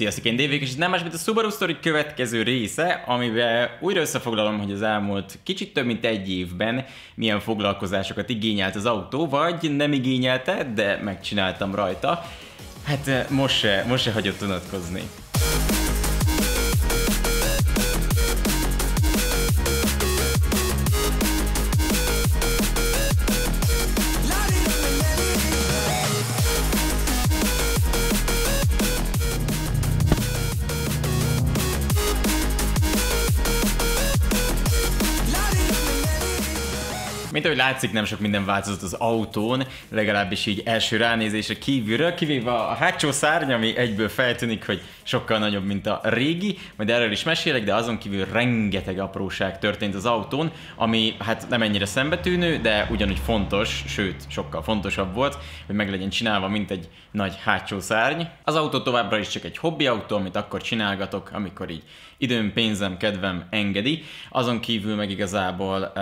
Sziasztok, én Dávid, és nem más, mint a Subaru Story következő része, amiben újra összefoglalom, hogy az elmúlt kicsit több mint egy évben milyen foglalkozásokat igényelt az autó, vagy nem igényelte, de megcsináltam rajta. Hát most se hagyott unatkozni. Mint ahogy látszik, nem sok minden változott az autón, legalábbis így első ránézésre kívülről, kivéve a hátsó szárny, ami egyből feltűnik, hogy sokkal nagyobb, mint a régi, majd erről is mesélek, de azon kívül rengeteg apróság történt az autón, ami hát nem ennyire szembetűnő, de ugyanúgy fontos, sőt, sokkal fontosabb volt, hogy meg legyen csinálva, mint egy nagy hátsó szárny. Az autó továbbra is csak egy hobbiautó, amit akkor csinálgatok, amikor így időm, pénzem, kedvem engedi. Azon kívül meg igazából,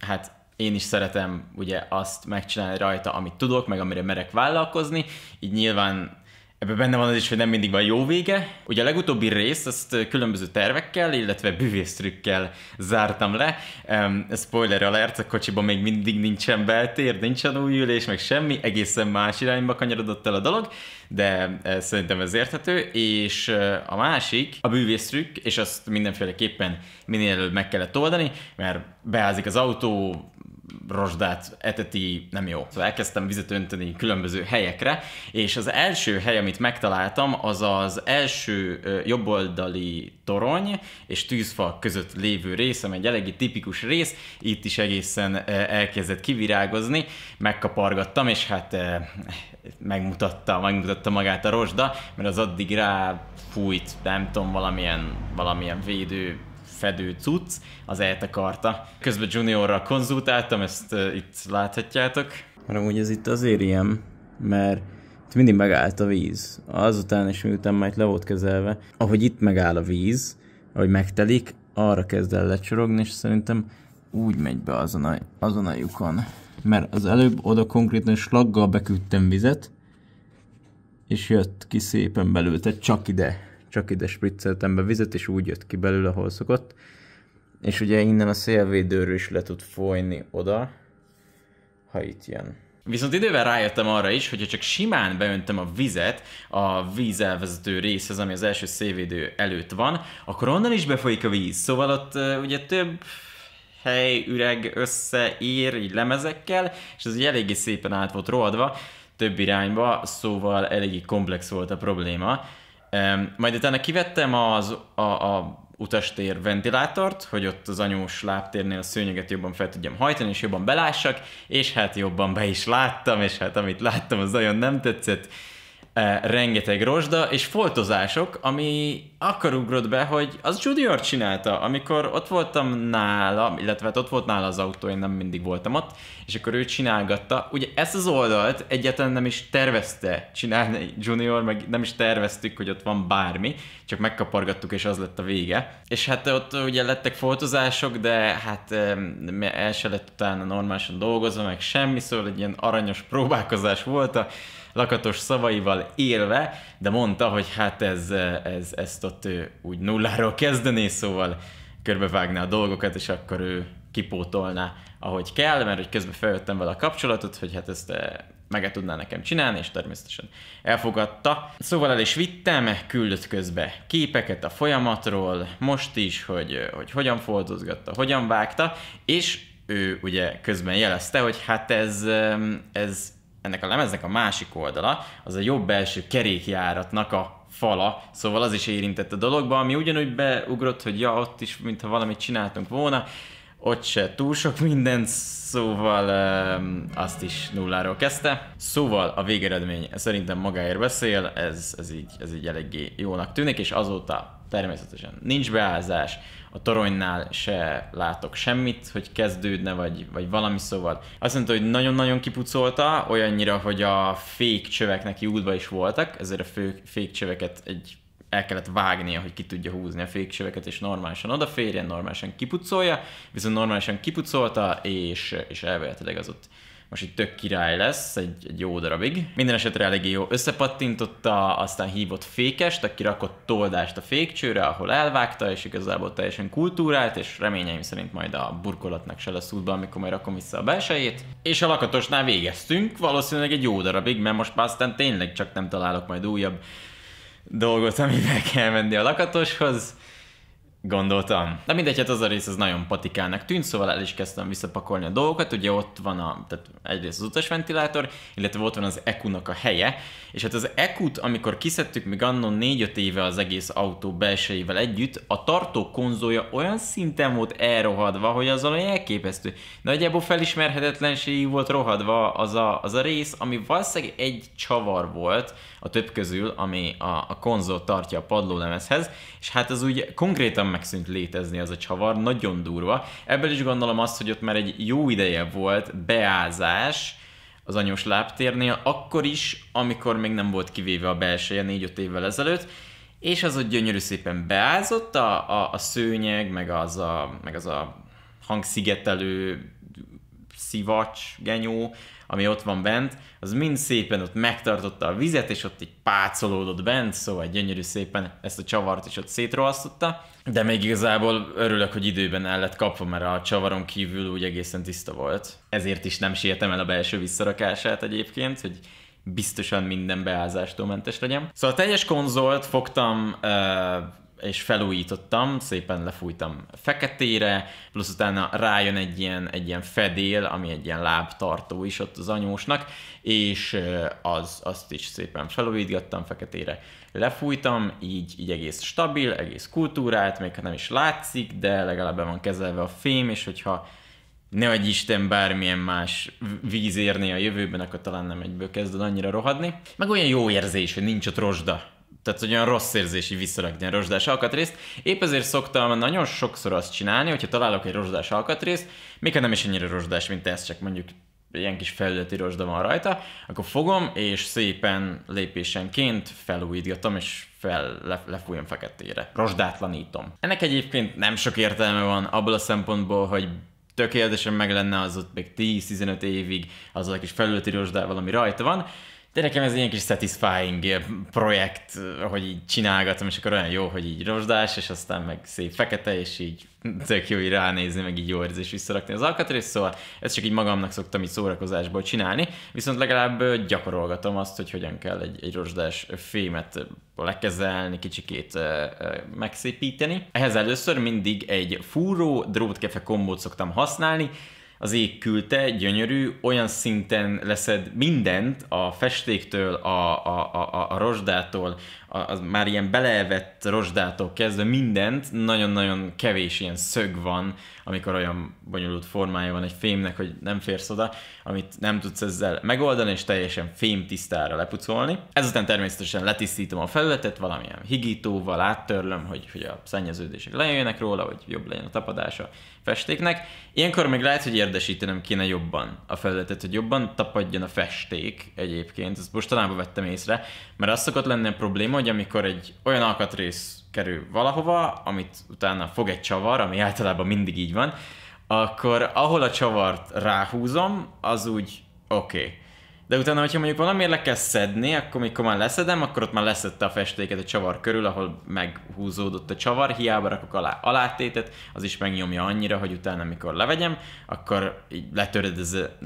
hát én is szeretem ugye azt megcsinálni rajta, amit tudok, meg amire merek vállalkozni, így nyilván ebben benne van az is, hogy nem mindig van jó vége. Ugye a legutóbbi részt azt különböző tervekkel, illetve bűvésztrükkel zártam le. Spoiler alert, a kocsiban még mindig nincsen beltér, nincsen új ülés, meg semmi, egészen más irányba kanyarodott el a dolog, de szerintem ez érthető. És a másik, a bűvésztrükk, és azt mindenféleképpen minél előbb meg kellett oldani, mert beázik az autó, rozsdát eteti, nem jó. Szóval elkezdtem vizet önteni különböző helyekre, és az első hely, amit megtaláltam, az az első jobboldali torony és tűzfal között lévő rész, ami egy eléggé tipikus rész, itt is egészen elkezdett kivirágozni, megkapargattam, és hát megmutatta magát a rozsda, mert az addig rá fújt, nem tudom, valamilyen védő, fedő cucc, az eltakarta. Közben Juniorral konzultáltam, ezt itt láthatjátok. Mert amúgy ez itt azért ilyen, mert itt mindig megállt a víz. Azután és miután már itt le volt kezelve, ahogy itt megáll a víz, ahogy megtelik, arra kezd el lecsorogni, és szerintem úgy megy be azon a lyukon. Mert az előbb oda konkrétan slaggal beküldtem vizet, és jött ki szépen belül, tehát csak ide spricceltem be vizet, és úgy jött ki belőle, ahol szokott. És ugye innen a szélvédőről is le tud folyni oda, ha itt jön. Viszont idővel rájöttem arra is, hogyha csak simán beöntöm a vizet a vízelvezető részhez, ami az első szélvédő előtt van, akkor onnan is befolyik a víz. Szóval ott ugye több hely, üreg összeér így lemezekkel, és ez ugye eléggé szépen át volt rohadva több irányba, szóval eléggé komplex volt a probléma. Majd utána kivettem a utastér ventilátort, hogy ott az anyós lábtérnél a szőnyeget jobban fel tudjam hajtani, és jobban belássak, és hát jobban be is láttam, és hát amit láttam, az nagyon nem tetszett. Rengeteg rozsda és foltozások, ami akkor ugrott be, hogy az Junior csinálta, amikor ott voltam nála, illetve hát ott volt nála az autó, én nem mindig voltam ott, és akkor ő csinálgatta. Ugye ezt az oldalt egyáltalán nem is tervezte csinálni Junior, meg nem is terveztük, hogy ott van bármi, csak megkapargattuk, és az lett a vége. És hát ott ugye lettek foltozások, de hát el se lett utána normálisan dolgozva, meg semmi, szóval egy ilyen aranyos próbálkozás volt a lakatos szavaival élve, de mondta, hogy hát ezt ott ő úgy nulláról kezdené, szóval körbevágná a dolgokat, és akkor ő kipótolná, ahogy kell, mert hogy közben feljöttem vele a kapcsolatot, hogy hát ezt meg tudná nekem csinálni, és természetesen elfogadta. Szóval el is vittem, küldött közbe képeket a folyamatról, most is, hogy hogyan foltozgatta, hogyan vágta, és ő ugye közben jelezte, hogy hát ennek a lemeznek a másik oldala, az a jobb első kerékjáratnak a fala, szóval az is érintett a dologba, ami ugyanúgy beugrott, hogy ja, ott is, mintha valamit csináltunk volna, ott se túl sok minden, szóval azt is nulláról kezdte. Szóval a végeredmény szerintem magáért beszél, ez így eléggé jónak tűnik, és azóta természetesen nincs beázás, a toronynál se látok semmit, hogy kezdődne, vagy valami, szóval. Azt mondta, hogy nagyon-nagyon kipucolta, olyannyira, hogy a fékcsövek neki útba is voltak, ezért a fékcsöveket el kellett vágnia, hogy ki tudja húzni a fékcsöveket, és normálisan odaférjen, normálisan kipucolja, viszont normálisan kipucolta, és elméletileg az ott most itt tök király lesz egy jó darabig. Minden esetre eléggé jó összepattintotta, aztán hívott fékest, aki rakott toldást a fékcsőre, ahol elvágta, és igazából teljesen kultúrált, és reményeim szerint majd a burkolatnak se lesz útban, amikor majd rakom vissza a belsejét. És a lakatosnál végeztünk, valószínűleg egy jó darabig, mert most már aztán tényleg csak nem találok majd újabb dolgot, amivel kell menni a lakatoshoz. Gondoltam. De mindegy, hát az a rész az nagyon patikának tűnt, szóval el is kezdtem visszapakolni a dolgokat, ugye ott van tehát egyrészt az utasventilátor, illetve ott van az ECU-nak a helye, és hát az ECU-t, amikor kiszedtük még annon 4-5 éve az egész autó belsejével együtt, a tartó konzolja olyan szinten volt elrohadva, hogy az valami elképesztő. Nagyjából felismerhetetlenségig volt rohadva az a rész, ami valószínűleg egy csavar volt a több közül, ami a konzol tartja a padlólemezhez, és hát az úgy konkrétan megszűnt létezni az a csavar, nagyon durva. Ebből is gondolom azt, hogy ott már egy jó ideje volt beázás az anyós lábtérnél, akkor is, amikor még nem volt kivéve a belseje 4-5 évvel ezelőtt, és az ott gyönyörű szépen beázott, a szőnyeg, meg az a hangszigetelő szivacs, genyó, ami ott van bent, az mind szépen ott megtartotta a vizet, és ott így pácolódott bent, szóval gyönyörű szépen ezt a csavart is ott szétrohasztotta. De még igazából örülök, hogy időben el lett kapva, mert a csavaron kívül úgy egészen tiszta volt. Ezért is nem sietem el a belső visszarakását egyébként, hogy biztosan minden beázástól mentes legyen. Szóval a teljes konzolt fogtam, és felújítottam, szépen lefújtam feketére, plusz utána rájön egy ilyen fedél, ami egy ilyen lábtartó is ott az anyósnak, és azt is szépen felújítgattam, feketére lefújtam, így egész stabil, egész kultúrált, még ha nem is látszik, de legalább be van kezelve a fém, és hogyha ne adj Isten bármilyen más víz érné a jövőben, akkor talán nem egyből kezded annyira rohadni. Meg olyan jó érzés, hogy nincs ott rozsda. Tehát olyan rossz érzés így visszarakni a rozsdás alkatrészt. Épp ezért szoktam nagyon sokszor azt csinálni, hogyha találok egy rozsdás alkatrészt, még ha nem is annyira rozsdás, mint ez, csak mondjuk ilyen kis felületi rozsda van rajta, akkor fogom, és szépen lépésenként felújítgatom, és lefújom feketére. Rozsdátlanítom. Ennek egyébként nem sok értelme van abból a szempontból, hogy tökéletesen meg lenne az ott még 10-15 évig azzal a kis felületi rozsdával, ami rajta van. De nekem ez ilyen kis satisfying projekt, hogy így csinálgatom, és akkor olyan jó, hogy így rozsdás, és aztán meg szép fekete, és így tök jó így ránézni, meg így jó érzés visszarakni az alkatrészt, szóval ezt csak így magamnak szoktam így szórakozásból csinálni, viszont legalább gyakorolgatom azt, hogy hogyan kell egy rozsdás fémet lekezelni, kicsikét megszépíteni. Ehhez először mindig egy fúró drótkefe kombót szoktam használni, az ég küldte, gyönyörű, olyan szinten leszed mindent, a festéktől, a rozsdától, az már ilyen beleevett rozsdától kezdve mindent, nagyon-nagyon kevés ilyen szög van, amikor olyan bonyolult formája van egy fémnek, hogy nem férsz oda, amit nem tudsz ezzel megoldani, és teljesen fémtisztára lepucolni. Ezután természetesen letisztítom a felületet valamilyen higítóval, áttörlöm, hogy a szennyeződések lejöjjenek róla, hogy jobb legyen a tapadása festéknek. Ilyenkor még lehet, hogy érdesítenem kéne jobban a felületet, hogy jobban tapadjon a festék egyébként. Ezt mostanában vettem észre, mert az szokott lenni a probléma, hogy amikor egy olyan alkatrész kerül valahova, amit utána fog egy csavar, ami általában mindig így van, akkor ahol a csavart ráhúzom, az úgy oké. De utána, hogyha mondjuk valamiért le kell szedni, akkor mikor már leszedem, akkor ott már leszedte a festéket a csavar körül, ahol meghúzódott a csavar, hiába rakok alátétet, az is megnyomja annyira, hogy utána, amikor levegyem, akkor így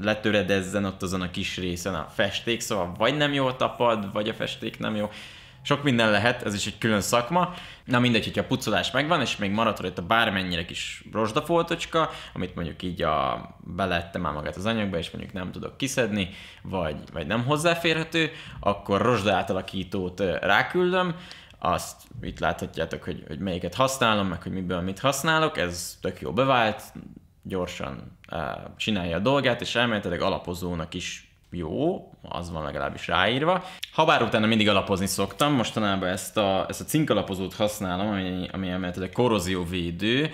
letöredezzen ott azon a kis részen a festék, szóval vagy nem jól tapad, vagy a festék nem jó. Sok minden lehet, ez is egy külön szakma. Na mindegy, hogyha a pucolás megvan, és még maradt rajta bármennyire kis rozsdafoltocska, amit mondjuk így beleette már magát az anyagba, és mondjuk nem tudok kiszedni, vagy nem hozzáférhető, akkor rozsda átalakítót ráküldöm. Azt itt láthatjátok, hogy melyiket használom, meg hogy miből mit használok. Ez tök jó bevált, gyorsan csinálja a dolgát, és elméletileg alapozónak is jó, az van legalábbis ráírva. Habár utána mindig alapozni szoktam, mostanában ezt a cinkalapozót használom, ami elméletileg korrozióvédő,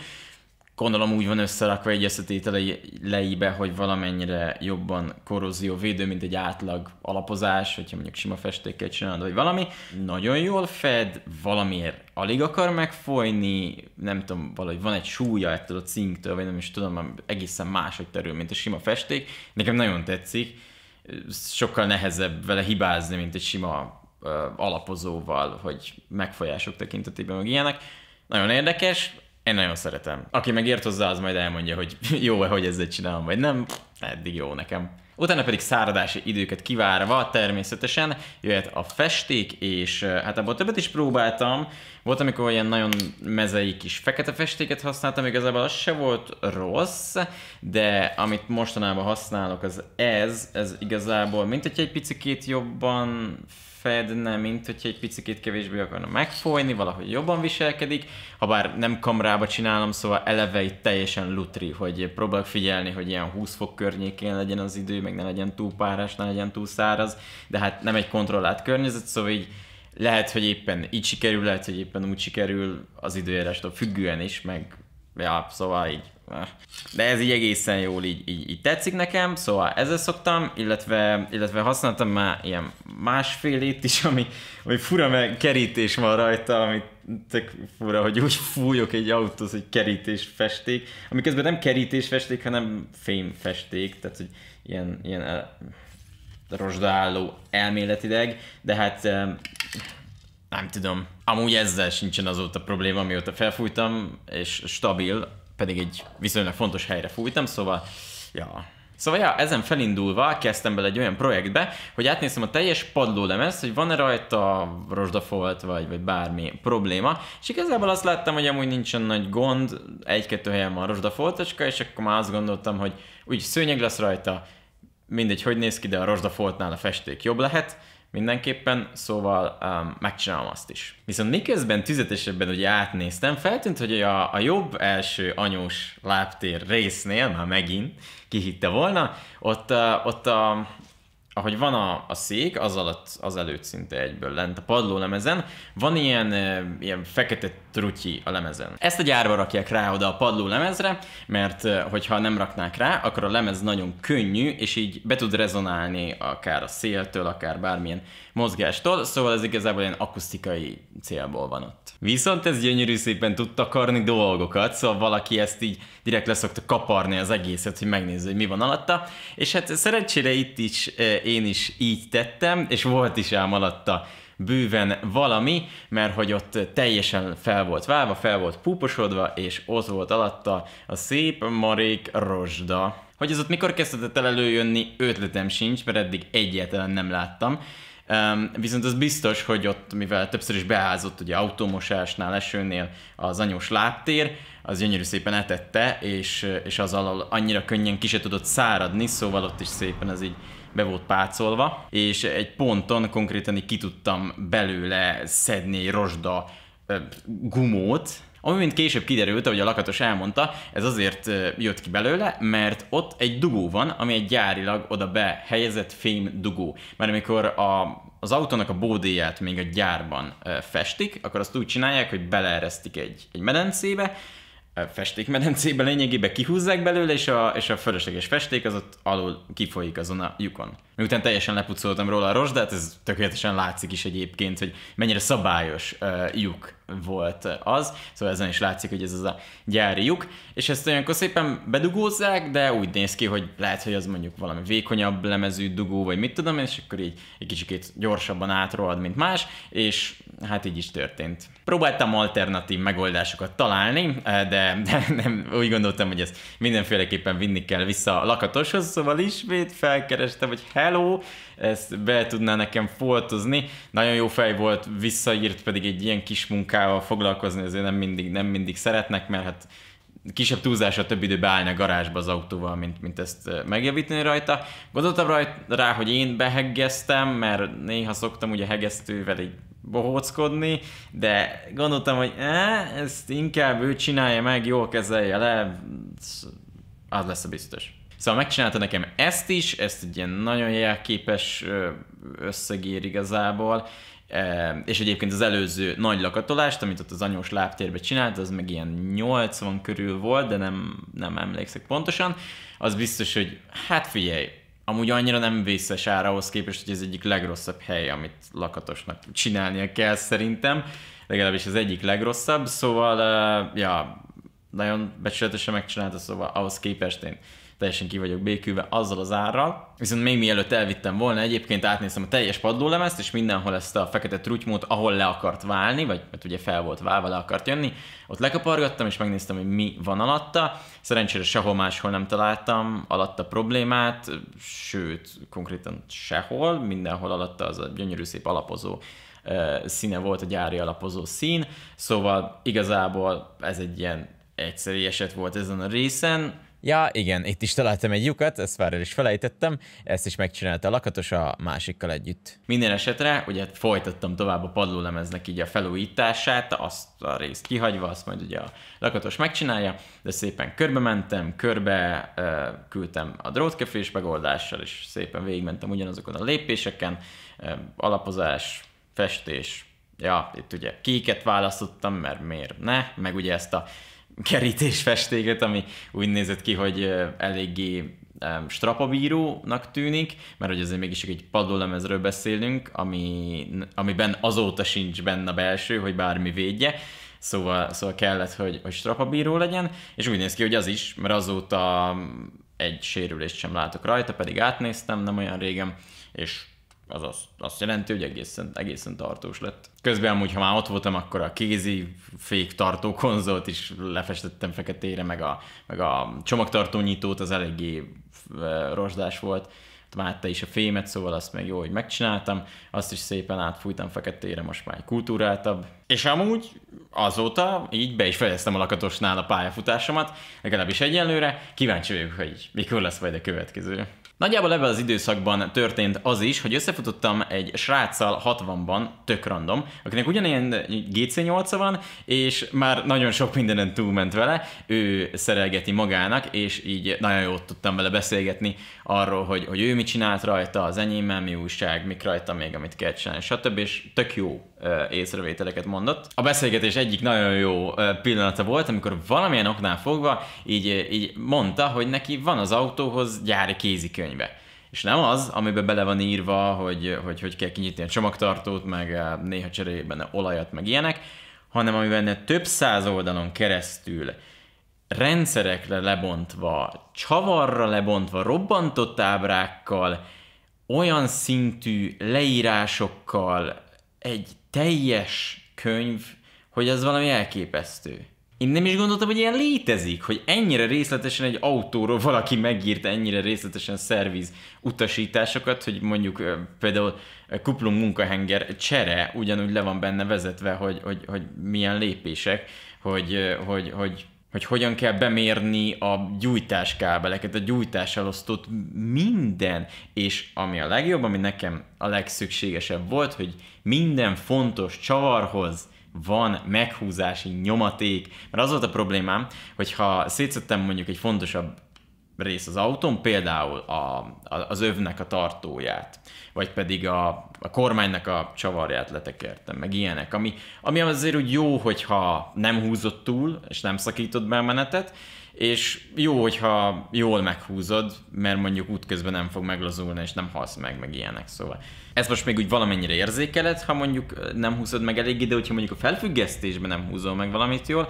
gondolom úgy van összerakva egyeztetételeibe, hogy valamennyire jobban korrózióvédő, mint egy átlag alapozás, hogyha mondjuk sima festékkel csinálod, vagy valami. Nagyon jól fed, valamiért alig akar megfolyni, nem tudom, valahogy van egy súlya ettől a cinktől, vagy nem is tudom, egészen máshogy terül, mint a sima festék. Nekem nagyon tetszik, sokkal nehezebb vele hibázni, mint egy sima alapozóval, hogy megfolyások tekintetében, meg ilyenek. Nagyon érdekes. Én nagyon szeretem. Aki megért hozzá, az majd elmondja, hogy jó-e, hogy ezzel csinálom, vagy nem. Eddig jó nekem. Utána pedig száradási időket kivárva természetesen jöhet a festék, és hát abból többet is próbáltam. Volt, amikor olyan nagyon mezei kis fekete festéket használtam, igazából az se volt rossz, de amit mostanában használok, az ez igazából mint hogyha egy picikét jobban fedne, mint hogyha egy picikét kevésbé akarna megfolyni, valahogy jobban viselkedik, ha bár nem kamrába csinálom, szóval eleve itt teljesen lutri, hogy próbálok figyelni, hogy ilyen 20 fok környékén legyen az idő, meg ne legyen túl párás, ne legyen túl száraz, de hát nem egy kontrollált környezet, szóval így lehet, hogy éppen így sikerül, lehet, hogy éppen úgy sikerül, az időjárástól függően is, meg ja, szóval így. De ez így egészen jól így tetszik nekem, szóval ezzel szoktam, illetve használtam már ilyen másfélét is, ami fura, mert kerítés van rajta, ami tök fura, hogy úgy fújok egy autóhoz, hogy kerítésfesték, ami közben nem kerítésfesték, hanem fémfesték, tehát hogy ilyen rozsdálló elméletideg, de hát nem tudom. Amúgy ezzel sincsen azóta probléma, amióta felfújtam, és stabil, pedig egy viszonylag fontos helyre fújtam, szóval, ja. Ezen felindulva kezdtem bele egy olyan projektbe, hogy átnéztem a teljes padlólemezt, hogy van-e rajta rozsdafolt, vagy bármi probléma, és igazából azt láttam, hogy amúgy nincsen nagy gond, egy-kettő helyen van rozsdafoltocska, és akkor már azt gondoltam, hogy úgy szőnyeg lesz rajta, mindegy, hogy néz ki, de a rozsdafoltnál a festék jobb lehet, mindenképpen, szóval megcsinálom azt is. Viszont miközben tüzetesebben ugye átnéztem, feltűnt, hogy a jobb első anyós láptér résznél, már megint kihitte volna, ott ahogy van a szék, az alatt, az előtt szinte egyből lent a padlólemezen, van ilyen fekete trutyi a lemezen. Ezt a gyárba rakják rá oda a padlólemezre, mert hogyha nem raknák rá, akkor a lemez nagyon könnyű, és így be tud rezonálni akár a széltől, akár bármilyen mozgástól, szóval ez igazából ilyen akusztikai célból van ott. Viszont ez gyönyörű szépen tud takarni dolgokat, szóval valaki ezt így direkt leszokta kaparni az egészet, hogy megnézze, hogy mi van alatta, és hát szerencsére itt is én is így tettem, és volt is ám alatta bőven valami, mert hogy ott teljesen fel volt válva, fel volt púposodva, és ott volt alatta a szép marék rozsda. Hogy ez ott mikor kezdett el előjönni, ötletem sincs, mert eddig egyáltalán nem láttam. Viszont az biztos, hogy ott, mivel többször is beázott ugye autómosásnál, esőnél az anyós láptér, az gyönyörű szépen etette, és az alól annyira könnyen ki se tudott száradni, szóval ott is szépen ez így be volt pácolva, és egy ponton konkrétan így ki tudtam belőle szedni egy rozsda gumót, ami mint később kiderült, ahogy a lakatos elmondta, ez azért jött ki belőle, mert ott egy dugó van, ami egy gyárilag oda behelyezett fém dugó. Mert amikor az autónak a bódéját még a gyárban festik, akkor azt úgy csinálják, hogy beleeresztik egy medencébe, festékmedencébe lényegében kihúzzák belőle, és a fölösleges festék az ott alul kifolyik azon a lyukon. Miután teljesen lepucoltam róla a rozsdát, ez tökéletesen látszik is egyébként, hogy mennyire szabályos lyuk volt az, szóval ezen is látszik, hogy ez az a gyári lyuk, és ezt olyankor szépen bedugózzák, de úgy néz ki, hogy lehet, hogy az mondjuk valami vékonyabb lemezű dugó, vagy mit tudom, és akkor így egy kicsit gyorsabban átrohad, mint más, és hát így is történt. Próbáltam alternatív megoldásokat találni, de nem, úgy gondoltam, hogy ezt mindenféleképpen vinni kell vissza a lakatoshoz, szóval ismét felkerestem, hogy hello, ezt be tudná nekem foltozni. Nagyon jó fej volt, visszaírt, pedig egy ilyen kis munkával foglalkozni azért nem mindig szeretnek, mert hát kisebb túlzásra több időbe állni a garázsba az autóval, mint ezt megjavítani rajta. Gondoltam rá, hogy én beheggeztem, mert néha szoktam ugye hegesztővel így bohóckodni, de gondoltam, hogy ezt inkább ő csinálja meg, jól kezelje le, az lesz a biztos. Szóval megcsinálta nekem ezt is, ezt egy ilyen nagyon jelképes összegér igazából, És egyébként az előző nagy lakatolást, amit ott az anyós lábtérbe csinált, az meg ilyen 80 körül volt, de nem emlékszek pontosan. Az biztos, hogy hát figyelj, amúgy annyira nem vészes ára ahhoz képest, hogy ez egyik legrosszabb hely, amit lakatosnak csinálnia kell szerintem, legalábbis az egyik legrosszabb, szóval ja, nagyon becsületesen megcsinálta, szóval ahhoz képest én teljesen ki vagyok békülve azzal az árral. Viszont még mielőtt elvittem volna, egyébként átnéztem a teljes padlólemezt, és mindenhol ezt a fekete trutymót, ahol le akart válni, vagy mert ugye fel volt válva, le akart jönni, ott lekapargattam, és megnéztem, hogy mi van alatta. Szerencsére sehol máshol nem találtam alatta problémát, sőt, konkrétan sehol, mindenhol alatta az a gyönyörű szép alapozó színe volt, a gyári alapozó szín, szóval igazából ez egy ilyen egyszerű eset volt ezen a részen. Ja, igen, itt is találtam egy lyukat, ezt már el is felejtettem, ezt is megcsinálta a lakatos a másikkal együtt. Minden esetre, ugye folytattam tovább a padlólemeznek így a felújítását, azt a részt kihagyva, azt majd ugye a lakatos megcsinálja, de szépen körbe mentem, körbe küldtem a drótkefés megoldással, és szépen végigmentem ugyanazokon a lépéseken, alapozás, festés, ja, itt ugye kéket választottam, mert miért ne, meg ugye ezt a kerítésfestéket, ami úgy nézett ki, hogy eléggé strapabírónak tűnik, mert hogy azért mégis egy padlólemezről beszélünk, amiben azóta sincs benne a belső, hogy bármi védje, szóval kellett, hogy strapabíró legyen, és úgy néz ki, hogy az is, mert azóta egy sérülést sem látok rajta, pedig átnéztem nem olyan régen, és az azt jelenti, hogy egészen tartós lett. Közben amúgy, ha már ott voltam, akkor a kézi fék tartó konzolt is lefestettem feketére, meg a csomagtartó nyitót, az eléggé rozsdás volt. Vágta is a fémet, szóval azt meg jó, hogy megcsináltam. Azt is szépen átfújtam feketére, most már egy kultúráltabb. És amúgy azóta így be is fejeztem a lakatosnál a pályafutásomat, legalábbis egyenlőre. Kíváncsi vagyok, hogy mikor lesz majd a következő. Nagyjából ebben az időszakban történt az is, hogy összefutottam egy sráccal 60-ban, tök random, akinek ugyanilyen GC8-a van, és már nagyon sok mindenen túlment vele, ő szerelgeti magának, és így nagyon jót tudtam vele beszélgetni arról, hogy ő mit csinált rajta, az enyémmel mi újság, mik rajta még, amit kell csinálni, stb. És tök jó észrevételeket mondott. A beszélgetés egyik nagyon jó pillanata volt, amikor valamilyen oknál fogva így mondta, hogy neki van az autóhoz gyári kézikönyve. És nem az, amiben bele van írva, hogy kell kinyitni a csomagtartót, meg néha cserélj benne olajat, meg ilyenek, hanem amiben több száz oldalon keresztül rendszerekre lebontva, csavarra lebontva, robbantott ábrákkal, olyan szintű leírásokkal, egy teljes könyv, hogy az valami elképesztő. Én nem is gondoltam, hogy ilyen létezik, hogy ennyire részletesen egy autóról valaki megírt ennyire részletesen szerviz utasításokat, hogy mondjuk például kuplung munkahenger csere ugyanúgy le van benne vezetve, hogy milyen lépések, hogy hogyan kell bemérni a gyújtáskábeleket, a gyújtáselosztót, minden. És ami a legjobb, ami nekem a legszükségesebb volt, hogy minden fontos csavarhoz van meghúzási nyomaték. Mert az volt a problémám, hogyha szétszettem mondjuk egy fontosabb rész az autón, például az övnek a tartóját, vagy pedig a kormánynak a csavarját letekertem, meg ilyenek, ami azért úgy jó, hogyha nem húzod túl, és nem szakítod be a menetet, és jó, hogyha jól meghúzod, mert mondjuk útközben nem fog meglazulni, és nem halsz meg ilyenek, szóval. Ez most még úgy valamennyire érzékeled, ha mondjuk nem húzod meg elég ide, hogyha mondjuk a felfüggesztésben nem húzol meg valamit jól,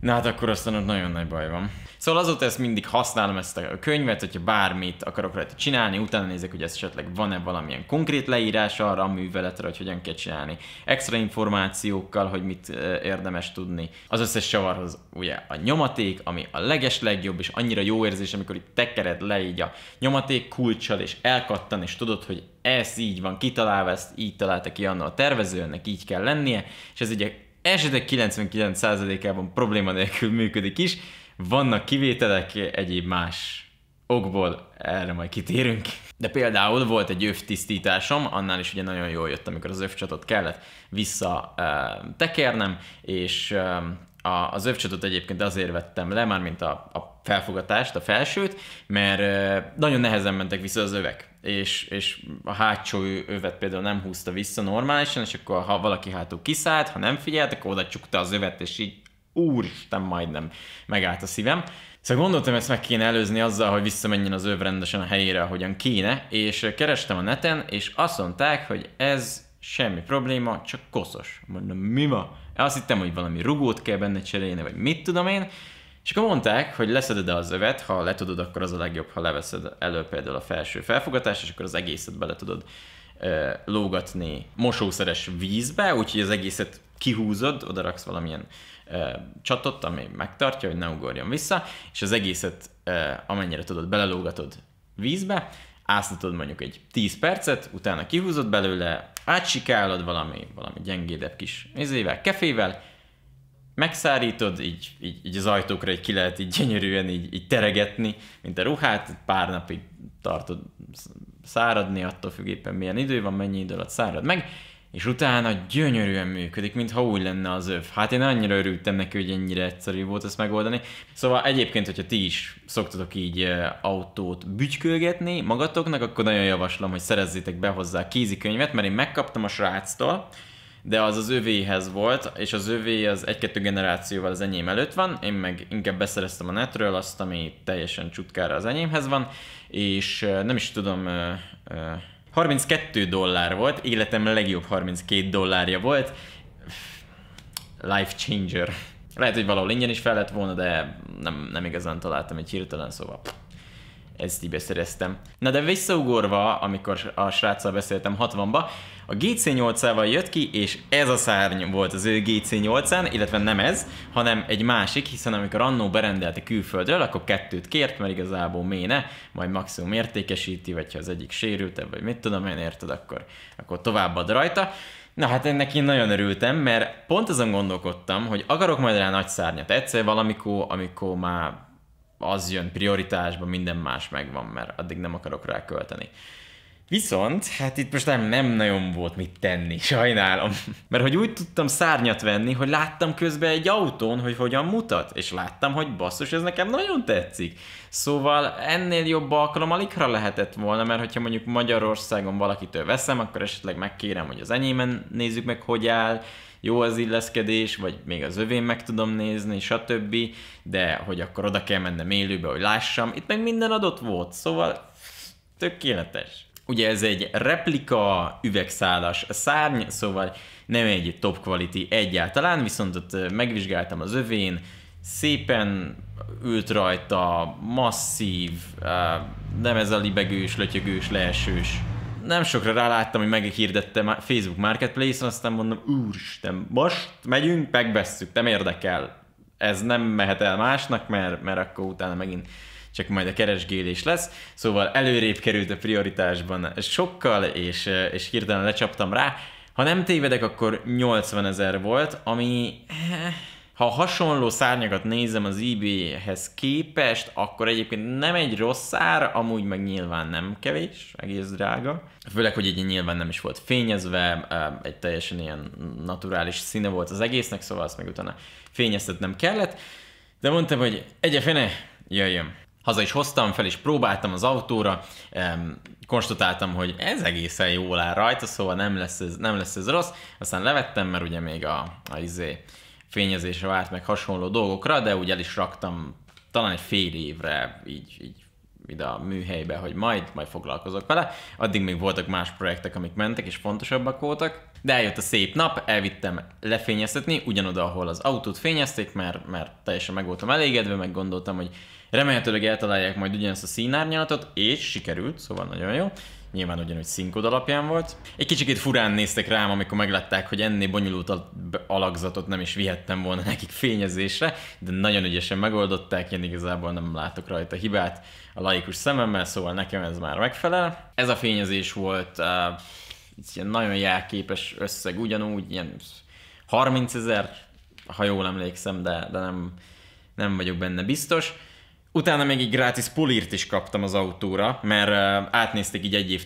na hát akkor aztán ott nagyon nagy baj van. Szóval azóta ezt mindig használom, ezt a könyvet, hogyha bármit akarok rajta csinálni, utána nézek, hogy esetleg van-e valamilyen konkrét leírás arra a műveletre, hogy hogyan kell csinálni, extra információkkal, hogy mit érdemes tudni. Az összes csavarhoz ugye a nyomaték, ami a legeslegjobb, és annyira jó érzés, amikor itt tekered le így a nyomaték kulccsal, és elkattan, és tudod, hogy ez így van kitalálva, ezt így találta ki annak a tervező, ennek így kell lennie, és ez ugye esetek 99%-ában probléma nélkül működik is, vannak kivételek egyéb más okból, erre majd kitérünk. De például volt egy övtisztításom, annál is ugye nagyon jól jött, amikor az övcsatot kellett vissza tekernem, és az övcsatot egyébként azért vettem le, mármint a felfogatást, a felsőt, mert nagyon nehezen mentek vissza az övek. És a hátsó övet például nem húzta vissza normálisan, és akkor ha valaki hátul kiszállt, ha nem figyelt, akkor oda csukta az övet, és így úristen, majdnem megállt a szívem. Szóval gondoltam, ezt meg kéne előzni azzal, hogy visszamenjen az öv rendesen a helyére, ahogyan kéne, és kerestem a neten, és azt mondták, hogy ez semmi probléma, csak koszos. Mondom, mi ma? Azt hittem, hogy valami rugót kell benne cserélni, vagy mit tudom én. És akkor mondták, hogy leszeded az övet, ha le tudod, akkor az a legjobb, ha leveszed elő például a felső felfogatást, és akkor az egészet bele tudod lógatni mosószeres vízbe, úgyhogy az egészet kihúzod, oda raksz valamilyen csatot, ami megtartja, hogy ne ugorjon vissza, és az egészet amennyire tudod, belelógatod vízbe, áztatod mondjuk egy 10 percet, utána kihúzod belőle, átsikálod valami gyengédebb kis izével, kefével, megszárítod, így az ajtókra így ki lehet így gyönyörűen így teregetni, mint a ruhát, pár napig tartod száradni, attól függ éppen milyen idő van, mennyi idő alatt szárad meg, és utána gyönyörűen működik, mintha úgy lenne az öv. Hát én annyira örültem neki, hogy ennyire egyszerű volt ezt megoldani. Szóval egyébként, hogyha ti is szoktatok így autót bütykölgetni magatoknak, akkor nagyon javaslom, hogy szerezzétek be hozzá kézikönyvet, mert én megkaptam a sráctól, de az az övéhez volt, és az övé az 1-2 generációval az enyém előtt van, én meg inkább beszereztem a netről azt, ami teljesen csutkára az enyémhez van, és nem is tudom, $32 volt, életem legjobb $32 volt, life changer. Lehet, hogy valahol ingyen is fel lett volna, de nem igazán találtam egy hirtelen, szóval ezt így beszereztem. Na de visszaugorva, amikor a sráccal beszéltem 60-ba, a GC8-ával jött ki, és ez a szárny volt az ő GC8-án, illetve nem ez, hanem egy másik, hiszen amikor annó berendelte külföldről, akkor 2-t kért, mert igazából méne, majd maximum értékesíti, vagy ha az egyik sérültebb, vagy mit tudom én, érted, akkor továbbad rajta. Na hát ennek én nagyon örültem, mert pont azon gondolkodtam, hogy akarok majd rá nagy szárnyat. Egyszer valamikor, amikor már az jön prioritásba, minden más megvan, mert addig nem akarok rá költeni. Viszont, hát itt most nem nagyon volt mit tenni, sajnálom. Mert hogy úgy tudtam szárnyat venni, hogy láttam közben egy autón, hogy hogyan mutat, és láttam, hogy basszus, ez nekem nagyon tetszik. Szóval ennél jobb alkalom alikra lehetett volna, mert hogyha mondjuk Magyarországon valakitől veszem, akkor esetleg megkérem, hogy az enyémen nézzük meg, hogy áll, jó az illeszkedés, vagy még az övén meg tudom nézni, stb. De hogy akkor oda kell mennem élőbe, hogy lássam, itt meg minden adott volt, szóval tökéletes. Ugye ez egy replika üvegszálas szárny, szóval nem egy top quality egyáltalán, viszont ott megvizsgáltam az övén, szépen ült rajta, masszív, nem ez a libegős, lötyögős, leesős. Nem sokra ráláttam, hogy meghirdettem Facebook Marketplace-on, aztán mondom, úristen, most megyünk, megvesszük, nem érdekel. Ez nem mehet el másnak, mert akkor utána megint csak majd a keresgélés lesz. Szóval előrébb került a prioritásban sokkal, és hirtelen lecsaptam rá. Ha nem tévedek, akkor 80 000 volt, ami... Ha hasonló szárnyakat nézem az eBay-hez képest, akkor egyébként nem egy rossz ár, amúgy meg nyilván nem kevés, egész drága. Főleg, hogy egy nyilván nem is volt fényezve, egy teljesen ilyen naturális színe volt az egésznek, szóval azt meg utána fényeztetnem kellett. De mondtam, hogy egyefene, jöjjön. Haza is hoztam, fel is próbáltam az autóra, konstatáltam, hogy ez egészen jól áll rajta, szóval nem lesz ez rossz. Aztán levettem, mert ugye még a fényezésre várt meg hasonló dolgokra, de úgy el is raktam talán egy fél évre így ide a műhelybe, hogy majd foglalkozok vele. Addig még voltak más projektek, amik mentek és fontosabbak voltak. De eljött a szép nap, elvittem lefényeztetni, ugyanoda, ahol az autót fényezték, mert teljesen meg voltam elégedve, meg gondoltam, hogy remélhetőleg eltalálják majd ugyanezt a színárnyalatot, és sikerült, szóval nagyon jó. Nyilván ugyanúgy színkód alapján volt. Egy kicsikét furán néztek rám, amikor meglátták, hogy ennél bonyolult alakzatot nem is vihettem volna nekik fényezésre, de nagyon ügyesen megoldották, én igazából nem látok rajta hibát a laikus szememmel, szóval nekem ez már megfelel. Ez a fényezés volt ilyen nagyon jelképes összeg, ugyanúgy ilyen 30 000, ha jól emlékszem, de nem vagyok benne biztos. Utána még egy gratis polírt is kaptam az autóra, mert átnézték így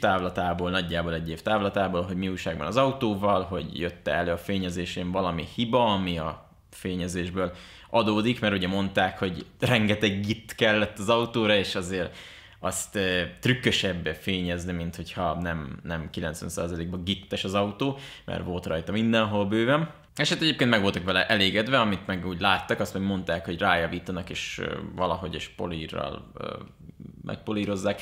nagyjából egy év távlatából, hogy mi újság van az autóval, hogy jött elő a fényezésén valami hiba, ami a fényezésből adódik, mert ugye mondták, hogy rengeteg git kellett az autóra, és azért azt trükkösebbe fényezni, mint hogyha nem 90%-ban gittes az autó, mert volt rajta mindenhol bőven. És hát egyébként meg voltak vele elégedve, amit meg úgy láttak, azt meg mondták, hogy rájavítanak, és valahogy és polírral megpolírozzák.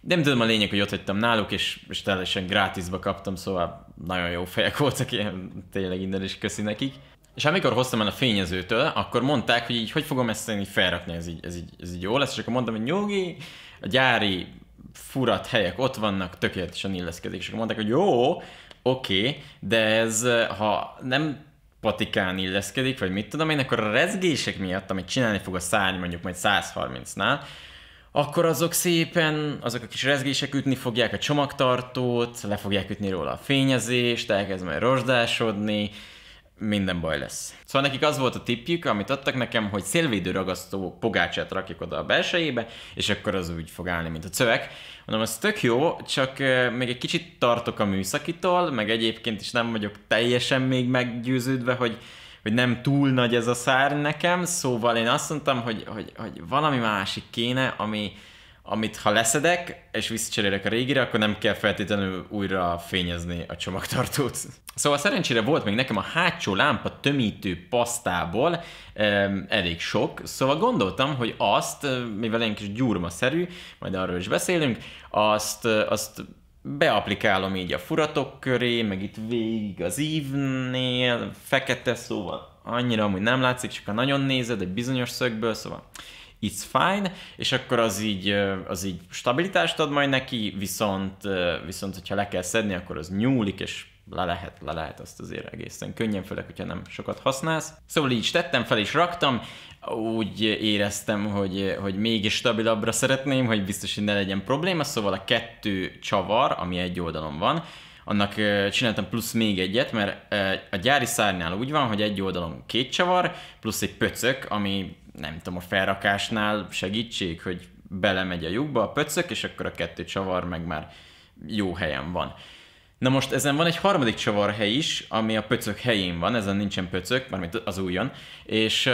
De nem tudom, a lényeg, hogy ott hagytam náluk, és teljesen grátisba kaptam, szóval nagyon jó fejek voltak, ilyen tényleg innen is köszi nekik. És amikor hoztam el a fényezőtől, akkor mondták, hogy így hogy fogom ezt így felrakni, ez így jó lesz, és akkor mondtam, hogy nyugi, a gyári furat helyek ott vannak, tökéletesen illeszkedik, és akkor mondták, hogy jó, oké, de ez ha nem patikán illeszkedik, vagy mit tudom én, akkor a rezgések miatt, amit csinálni fog a szárny mondjuk majd 130-nál, akkor azok szépen, azok a kis rezgések ütni fogják a csomagtartót, le fogják ütni róla a fényezést, elkezd majd rozsdásodni, minden baj lesz. Szóval nekik az volt a tippjük, amit adtak nekem, hogy szélvédőragasztó pogácsát rakjuk oda a belsejébe, és akkor az úgy fog állni, mint a cövek. Mondom, ez tök jó, csak még egy kicsit tartok a műszakitól, meg egyébként is nem vagyok teljesen még meggyőződve, hogy nem túl nagy ez a szárny nekem, szóval én azt mondtam, hogy valami másik kéne, amit ha leszedek, és visszacserélek a régire, akkor nem kell feltétlenül újra fényezni a csomagtartót. Szóval szerencsére volt még nekem a hátsó lámpa tömítő pasztából elég sok, szóval gondoltam, hogy azt, mivel egy kis gyúrmaszerű, majd arról is beszélünk, azt beaplikálom így a furatok köré, meg itt végig az ívnél, fekete, szóval annyira amúgy nem látszik, csak ha nagyon nézed egy bizonyos szögből, szóval it's fine, és akkor az így stabilitást ad majd neki, viszont hogyha le kell szedni, akkor az nyúlik, és le lehet azt azért egészen könnyen, főleg, hogyha nem sokat használsz. Szóval így tettem fel és raktam, úgy éreztem, hogy mégis stabilabbra szeretném, hogy biztos, hogy ne legyen probléma, szóval a 2 csavar, ami egy oldalon van, annak csináltam plusz még egyet, mert a gyári szárnynál úgy van, hogy egy oldalon 2 csavar, plusz egy pöcök, ami nem tudom, a felrakásnál segítség, hogy belemegy a lyukba a pöcök, és akkor a 2 csavar meg már jó helyen van. Na most ezen van egy harmadik csavarhely is, ami a pöcök helyén van, ezen nincsen pöcök, mármint az újon, és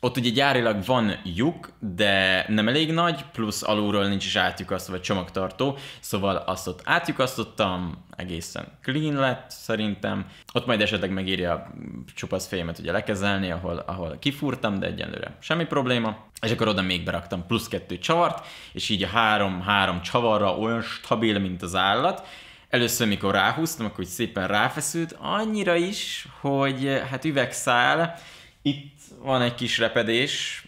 ott ugye gyárilag van lyuk, de nem elég nagy, plusz alulról nincs is átlyukasztva, vagy csomagtartó, szóval azt ott átlyukasztottam, egészen clean lett szerintem. Ott majd esetleg megírja a csupasz fémet ugye lekezelni, ahol kifúrtam, de egyenlőre semmi probléma. És akkor oda még beraktam plusz 2 csavart, és így a 3 csavarra olyan stabil, mint az állat. Először, mikor ráhúztam, akkor úgy szépen ráfeszült, annyira is, hogy hát üvegszál, itt van egy kis repedés,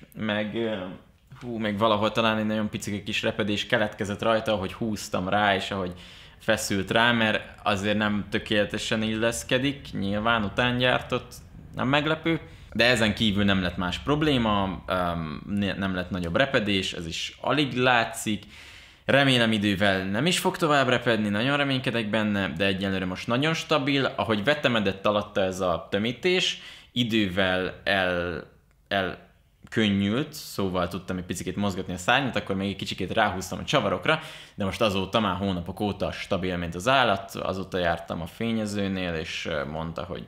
meg valahol talán egy nagyon picike kis repedés keletkezett rajta, ahogy húztam rá, és ahogy feszült rá, mert azért nem tökéletesen illeszkedik, nyilván utángyártott, nem meglepő. De ezen kívül nem lett más probléma, nem lett nagyobb repedés, ez is alig látszik. Remélem idővel nem is fog tovább repedni, nagyon reménykedek benne, de egyenlőre most nagyon stabil. Ahogy vetemedett alatta ez a tömítés, idővel elkönnyült, szóval tudtam egy picit mozgatni a szárnyat, akkor még egy kicsikét ráhúztam a csavarokra, de most azóta már hónapok óta stabil, mint az állat, azóta jártam a fényezőnél, és mondta, hogy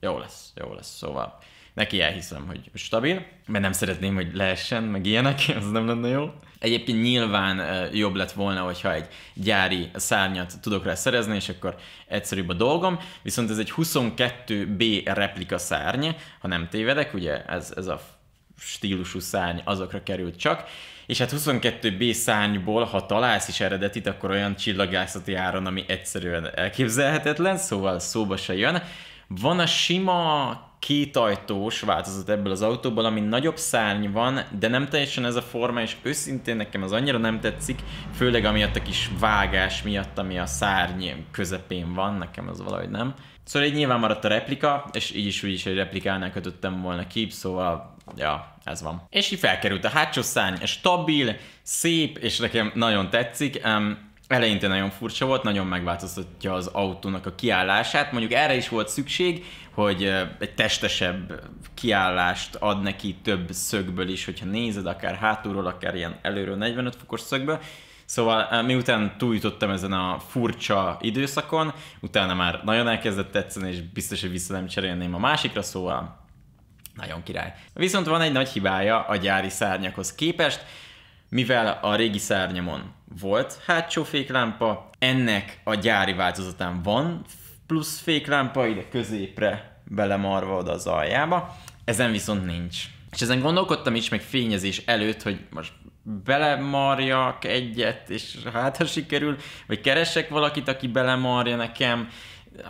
jó lesz, szóval neki elhiszem, hogy stabil, mert nem szeretném, hogy leessen, meg ilyenek, az nem lenne jó. Egyébként nyilván jobb lett volna, hogyha egy gyári szárnyat tudok rá szerezni, és akkor egyszerűbb a dolgom, viszont ez egy 22B replika szárny, ha nem tévedek, ugye ez a stílusú szárny azokra került csak, és hát 22B szárnyból, ha találsz is eredetit, akkor olyan csillagászati áron, ami egyszerűen elképzelhetetlen, szóval szóba se jön. Van a sima kétajtós változat ebből az autóból, ami nagyobb szárny van, de nem teljesen ez a forma, és őszintén nekem az annyira nem tetszik, főleg amiatt a kis vágás miatt, ami a szárny közepén van, nekem az valahogy nem. Szóval így nyilván maradt a replika, és így is úgyis egy replikánál kötöttem volna ki, szóval ja, ez van. És így felkerült a hátsó szárny, stabil, szép, és nekem nagyon tetszik. Eleinte nagyon furcsa volt, nagyon megváltoztatja az autónak a kiállását, mondjuk erre is volt szükség, hogy egy testesebb kiállást ad neki több szögből is, hogyha nézed, akár hátulról, akár ilyen előről 45 fokos szögből. Szóval miután túljutottam ezen a furcsa időszakon, utána már nagyon elkezdett tetszeni, és biztos, hogy vissza nem cserélném a másikra, szóval Nagyon király. Viszont van egy nagy hibája a gyári szárnyakhoz képest, mivel a régi szárnyamon volt hátsó féklámpa, ennek a gyári változatán van plusz féklámpa, ide középre belemarva oda az aljába, ezen viszont nincs. És ezen gondolkodtam is, meg fényezés előtt, hogy most belemarjak egyet, és hát ha sikerül, vagy keresek valakit, aki belemarja nekem,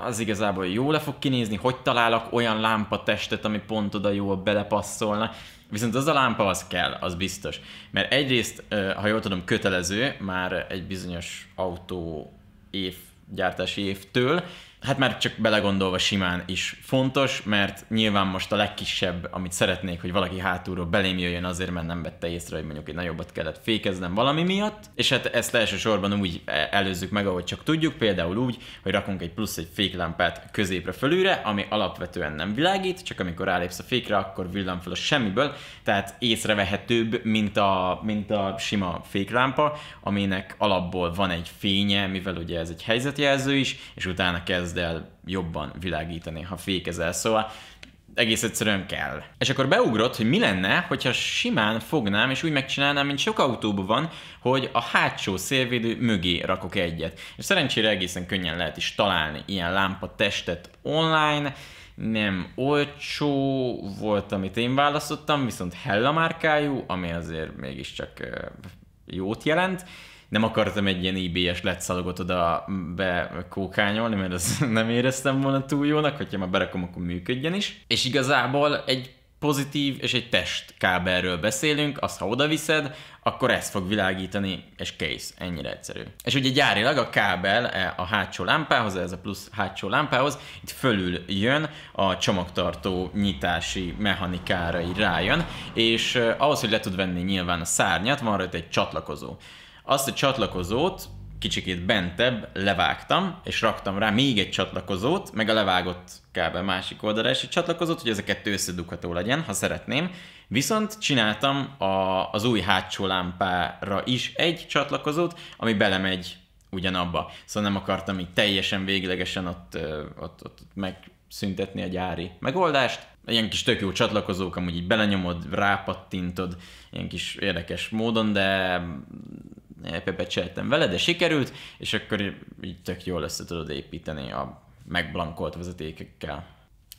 az igazából jó le fog kinézni, hogy találok olyan lámpatestet, ami pont oda jól belepasszolna. Viszont az a lámpa az kell, az biztos. Mert egyrészt, ha jól tudom, kötelező már egy bizonyos autó év, gyártási évtől, hát már csak belegondolva simán is fontos, mert nyilván most a legkisebb, amit szeretnék, hogy valaki hátulról belém jöjjön azért, mert nem vette észre, hogy mondjuk egy nagyobbat kellett fékeznem valami miatt, és hát ezt elsősorban úgy előzzük meg, ahogy csak tudjuk, például úgy, hogy rakunk egy plusz egy féklámpát középre fölülre, ami alapvetően nem világít, csak amikor rálépsz a fékre, akkor villan fel a semmiből, tehát észrevehetőbb, mint a sima féklámpa, aminek alapból van egy fénye, mivel ugye ez egy helyzetjelző is, és utána kezd el jobban világítani, ha fékezel, szóval egész egyszerűen kell. És akkor beugrott, hogy mi lenne, hogyha simán fognám és úgy megcsinálnám, mint sok autóban van, hogy a hátsó szélvédő mögé rakok egyet. És szerencsére egészen könnyen lehet is találni ilyen lámpatestet online, nem olcsó volt, amit én választottam, viszont Hella márkájú, ami azért mégiscsak jót jelent. Nem akartam egy ilyen eBay-es letszalagot oda bekókányolni, mert azt nem éreztem volna túl jónak, hogyha már berakom, akkor működjen is. És igazából egy pozitív és egy testkábelről beszélünk, azt ha oda viszed, akkor ez fog világítani, és kész, ennyire egyszerű. És ugye gyárilag a kábel a hátsó lámpához, ez a plusz hátsó lámpához, itt fölül jön, a csomagtartó nyitási mechanikára így rájön, és ahhoz, hogy le tud venni nyilván a szárnyat, van rajta egy csatlakozó. Azt a csatlakozót kicsikét bentebb levágtam, és raktam rá még egy csatlakozót, meg a levágott kábel másik oldalra is egy csatlakozót, hogy ez a kettő összedugható legyen, ha szeretném. Viszont csináltam az új hátsó lámpára is egy csatlakozót, ami belemegy ugyanabba. Szóval nem akartam így teljesen véglegesen ott megszüntetni a gyári megoldást. Ilyen kis tök jó csatlakozók, amúgy így belenyomod, rápattintod, ilyen kis érdekes módon, de pepecseltem vele, de sikerült, és akkor így tök jól össze tudod építeni a megblankolt vezetékekkel.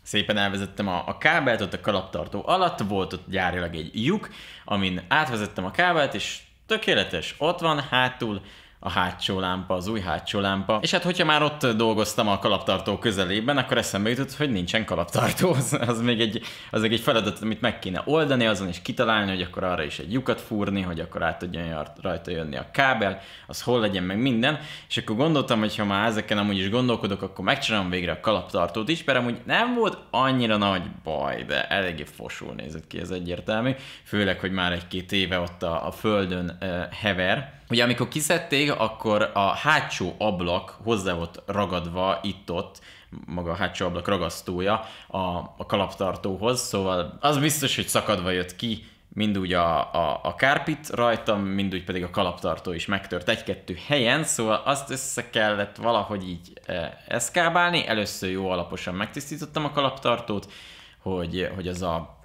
Szépen elvezettem a kábelt, ott a kalaptartó alatt volt ott gyárilag egy lyuk, amin átvezettem a kábelt, és tökéletes, ott van hátul a hátsó lámpa, az új hátsó lámpa. És hát, hogyha már ott dolgoztam a kalaptartó közelében, akkor eszembe jutott, hogy nincsen kalaptartó. Az még egy feladat, amit meg kéne oldani, azon is kitalálni, hogy akkor arra is egy lyukat fúrni, hogy akkor át tudjon rajta jönni a kábel, az hol legyen, meg minden. És akkor gondoltam, hogy ha már ezeken amúgy is gondolkodok, akkor megcsinálom végre a kalaptartót is, mert amúgy nem volt annyira nagy baj, de eléggé fosul nézett ki, ez egyértelmű. Főleg, hogy már egy-két éve ott a földön hever. Ugye amikor kiszedték, akkor a hátsó ablak hozzá volt ragadva itt-ott, maga a hátsó ablak ragasztója a kalaptartóhoz, szóval az biztos, hogy szakadva jött ki, mindúgy a kárpit rajtam, mindúgy pedig a kalaptartó is megtört egy-kettő helyen, szóval azt össze kellett valahogy így eszkábálni. Először jó alaposan megtisztítottam a kalaptartót, hogy az a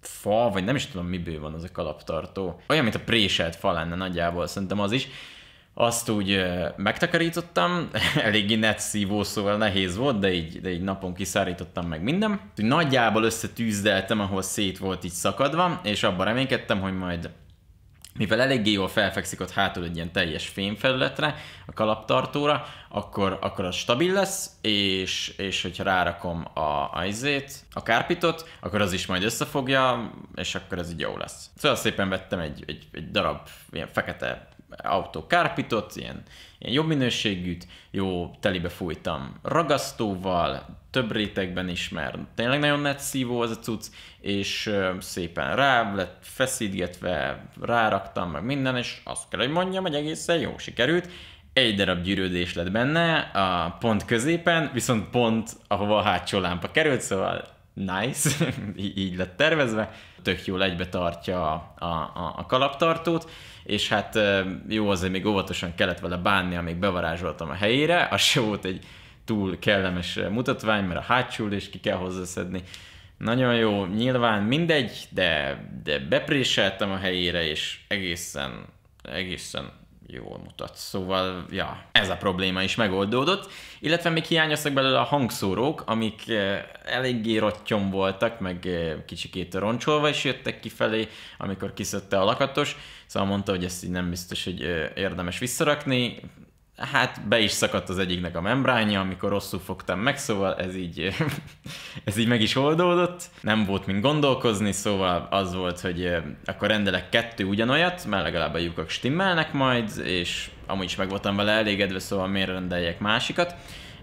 fa, vagy nem is tudom miből van az a kalaptartó. Olyan, mint a préselt fa lenne nagyjából, szerintem az is. Azt úgy megtakarítottam, eléggé netszívó, szóval nehéz volt, de így napon kiszárítottam meg minden. Nagyjából összetűzdeltem, ahol szét volt így szakadva, és abban reménykedtem, hogy majd, mivel eléggé jól felfekszik ott hátul egy ilyen teljes fémfelületre, a kalaptartóra, akkor az stabil lesz, és hogyha rárakom a kárpitot, akkor az is majd összefogja, és akkor ez így jó lesz. Szóval szépen vettem egy darab ilyen fekete autó kárpitot, ilyen jobb minőségűt, jó telibe fújtam ragasztóval, több rétegben is, mert tényleg nagyon netszívó az a cucc, és szépen rá lett feszítgetve, ráraktam meg minden, és azt kell, hogy mondjam, hogy egészen jó sikerült. Egy darab gyűrődés lett benne, a pont középen, viszont pont ahova a hátsó lámpa került, szóval nice, így lett tervezve. Tök jól egybe tartja a kalaptartót, és hát jó, azért még óvatosan kellett vele bánni, amíg bevarázsoltam a helyére, az se volt egy túl kellemes mutatvány, mert a hátsó is ki kell hozzá szedni. Nagyon jó, nyilván mindegy, de bepréseltem a helyére, és egészen jól mutat. Szóval, ja, ez a probléma is megoldódott. Illetve még hiányoztak belőle a hangszórók, amik eléggé rottyom voltak, meg kicsikét roncsolva is jöttek kifelé, amikor kiszedte a lakatos. Szóval mondta, hogy ezt így nem biztos, hogy érdemes visszarakni. Hát be is szakadt az egyiknek a membránja, amikor rosszul fogtam meg, szóval ez így meg is oldódott. Nem volt mint gondolkozni, szóval az volt, hogy akkor rendelek 2 ugyanolyat, mert legalább a lyukak stimmelnek majd, és amúgy is meg voltam vele elégedve, szóval miért rendeljek másikat.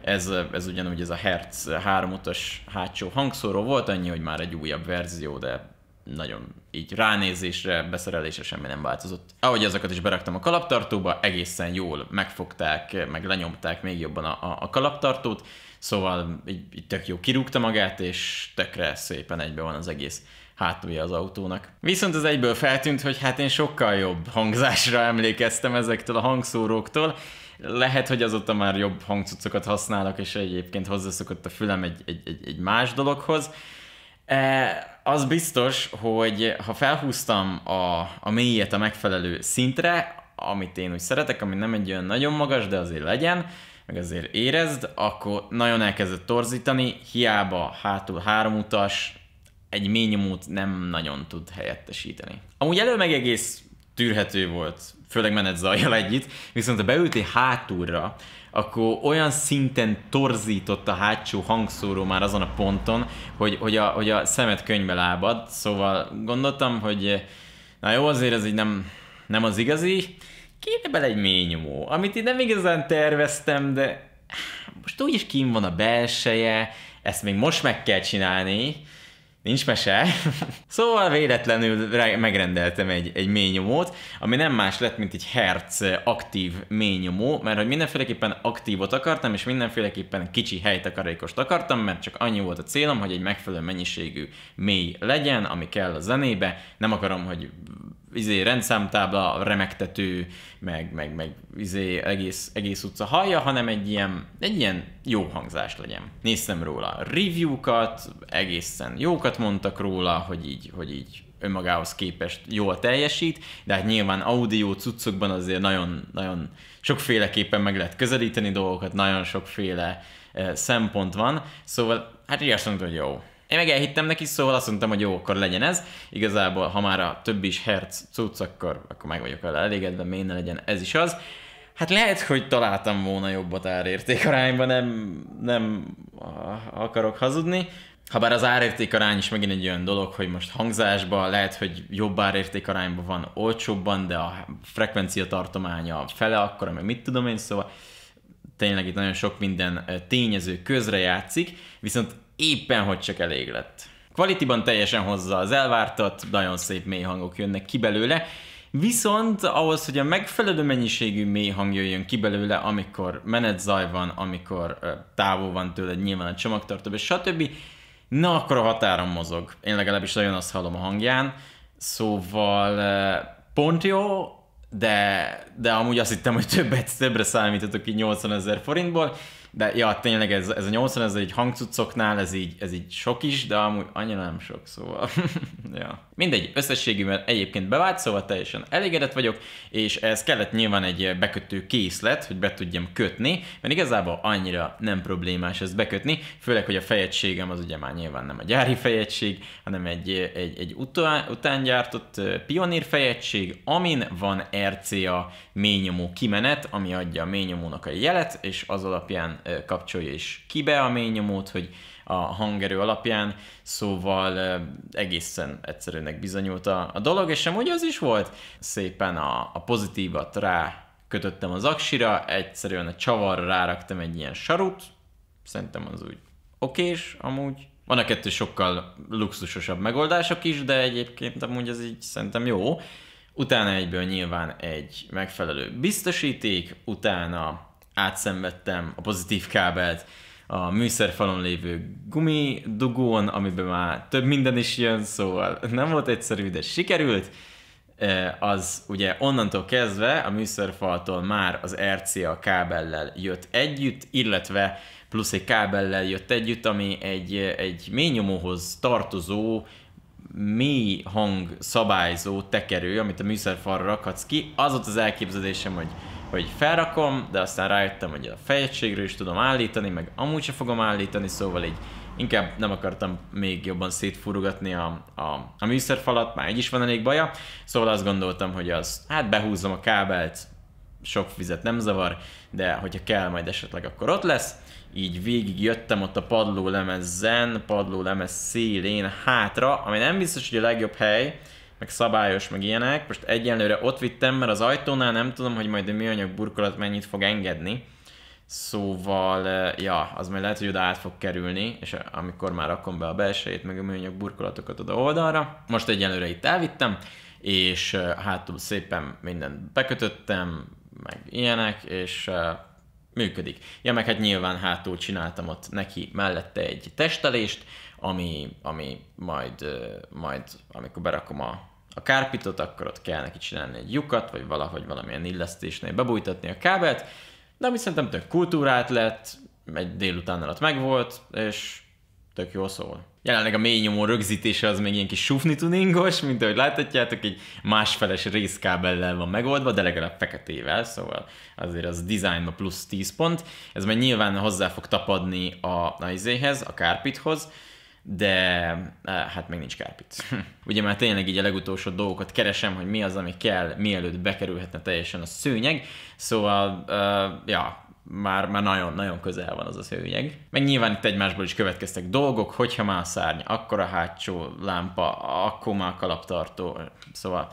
Ez ugyanúgy ez a Hertz 3 utas hátsó hangszóró volt, annyi, hogy már egy újabb verzió, de nagyon így ránézésre, beszerelésre semmi nem változott. Ahogy azokat is beraktam a kalaptartóba, egészen jól megfogták, meg lenyomták még jobban a kalaptartót, szóval így tök jó kirúgta magát, és tökre szépen egybe van az egész hátulja az autónak. Viszont az egyből feltűnt, hogy hát én sokkal jobb hangzásra emlékeztem ezektől a hangszóróktól. Lehet, hogy azóta már jobb hangcucokat használok, és egyébként hozzászokott a fülem egy más dologhoz. Az biztos, hogy ha felhúztam a mélyet a megfelelő szintre, amit én úgy szeretek, ami nem egy olyan nagyon magas, de azért legyen, meg azért érezd, akkor nagyon elkezdett torzítani, hiába hátul 3 utas, egy mély nyomót nem nagyon tud helyettesíteni. Amúgy elő meg egész tűrhető volt, főleg menetzajjal együtt, viszont ha beültél hátulra, akkor olyan szinten torzított a hátsó hangszóró már azon a ponton, hogy a szemed könyvbe lábad, szóval gondoltam, hogy na jó, azért ez így nem az igazi, kéne bele egy mély nyomó, amit így nem igazán terveztem, de most úgyis kim van a belseje, ezt még most meg kell csinálni, nincs mese. Szóval véletlenül megrendeltem egy mélynyomót, ami nem más lett, mint egy Hertz aktív mélynyomó, mert hogy mindenféleképpen aktívot akartam, és mindenféleképpen kicsi helytakarékost akartam, mert csak annyi volt a célom, hogy egy megfelelő mennyiségű mély legyen, ami kell a zenébe. Nem akarom, hogy rendszámtábla remektető, meg egész utca hallja, hanem egy ilyen jó hangzás legyen. Néztem róla review-kat, egészen jókat mondtak róla, hogy így önmagához képest jól teljesít, de hát nyilván audio cuccokban azért nagyon sokféleképpen meg lehet közelíteni dolgokat, nagyon sokféle szempont van, szóval hát így azt mondtam, hogy jó. Én meg elhittem neki, szóval azt mondtam, hogy jó, akkor legyen ez. Igazából, ha már a többi is Hertz cucc, akkor meg vagyok vele elégedve, miért ne legyen ez is az. Hát lehet, hogy találtam volna jobbat árértékarányban, nem akarok hazudni. Habár az árértékarány is megint egy olyan dolog, hogy most hangzásban lehet, hogy jobb árértékarányban van olcsóbban, de a frekvencia tartománya fele akkor, ami mit tudom én, szóval tényleg itt nagyon sok minden tényező közrejátszik, viszont éppen hogy csak elég lett. Qualityban teljesen hozza az elvártat, nagyon szép mély hangok jönnek ki belőle, viszont ahhoz, hogy a megfelelő mennyiségű mély hang jöjjön ki belőle, amikor menetzaj van, amikor távol van tőled nyilván a csomagtartóba, stb. Na akkor a határon mozog. Én legalábbis nagyon azt hallom a hangján, szóval pont jó, de amúgy azt hittem, hogy többre számíthatok így 80 000 forintból, de ja, tényleg ez a 80 000 így hangcuccoknál, ez így sok is, de amúgy annyira nem sok, szóval ja. Mindegy, összességében egyébként bevált, szóval teljesen elégedett vagyok, és ez kellett nyilván egy bekötő készlet, hogy be tudjam kötni, mert igazából annyira nem problémás ezt bekötni, főleg, hogy a fejegységem az ugye már nyilván nem a gyári fejegység, hanem egy utángyártott Pioneer fejegység, amin van RCA mélynyomó kimenet, ami adja a mélynyomónak a jelet, és az alapján kapcsolja is ki be a mélynyomót, hogy a hangerő alapján, szóval egészen egyszerűnek bizonyult a dolog, és amúgy az is volt. Szépen a pozitívat rá kötöttem az aksira, egyszerűen a csavarra ráraktam egy ilyen sarut, szerintem az úgy okés amúgy. Van a kettő sokkal luxusosabb megoldások is, de egyébként amúgy ez így szerintem jó. Utána egyből nyilván egy megfelelő biztosíték, utána átszenvedtem a pozitív kábelt a műszerfalon lévő gumidugón, amiben már több minden is jön, szóval nem volt egyszerű, de sikerült. az ugye onnantól kezdve a műszerfaltól már az RCA kábellel jött együtt, illetve plusz egy kábellel jött együtt, ami egy mélynyomóhoz tartozó, mély hang szabályzó tekerő, amit a műszerfalra rakhatsz ki. Az ott az elképzelésem, hogy felrakom, de aztán rájöttem, hogy a fejegységről is tudom állítani, meg amúgy sem fogom állítani, szóval így inkább nem akartam még jobban szétfurugatni a műszerfalat, már így is van elég baja, szóval azt gondoltam, hogy az, hát behúzom a kábelt, sok vizet nem zavar, de hogyha kell majd esetleg, akkor ott lesz. Így végig jöttem ott a padlólemezzen, padlólemez szélén hátra, ami nem biztos, hogy a legjobb hely, meg szabályos, meg ilyenek. Most egyenlőre ott vittem, mert az ajtónál nem tudom, hogy majd a műanyag burkolat mennyit fog engedni. Szóval, ja, az majd lehet, hogy oda át fog kerülni, és amikor már rakom be a belsejét, meg a műanyag burkolatokat oda oldalra. Most egyenlőre itt elvittem, és hátul szépen mindent bekötöttem, meg ilyenek, és működik. Ja, meg hát nyilván hátul csináltam ott neki mellette egy testelést, ami majd amikor berakom a kárpitot, akkor ott kell neki csinálni egy lyukat, vagy valahogy valamilyen illesztésnél bebújtatni a kábelt, de ami szerintem tök kultúrát lett, egy délután alatt megvolt, és tök jól szól. Jelenleg a mélynyomó rögzítése az még ilyen kis sufni tuningos, mint ahogy láthatjátok, egy másfeles részkábellel van megoldva, de legalább feketével, szóval azért az designba plusz 10 pont. Ez majd nyilván hozzá fog tapadni a izéhez, a kárpithoz, de hát még nincs kárpit. Ugye már tényleg így a legutolsó dolgokat keresem, hogy mi az, ami kell, mielőtt bekerülhetne teljesen a szőnyeg, szóval, ja... Már nagyon-nagyon közel van az a szőnyeg. Meg nyilván itt egymásból is következtek dolgok, hogyha már a szárny, akkor a hátsó lámpa, akkor már a kalaptartó, szóval